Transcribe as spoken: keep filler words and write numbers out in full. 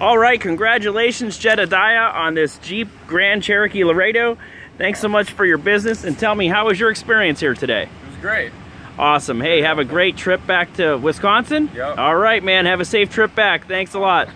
All right, congratulations, Jedediah, on this Jeep Grand Cherokee Laredo. Thanks so much for your business, and tell me, how was your experience here today? It was great. Awesome. Hey, have a great trip back to Wisconsin. Yep. All right, man, have a safe trip back. Thanks a lot.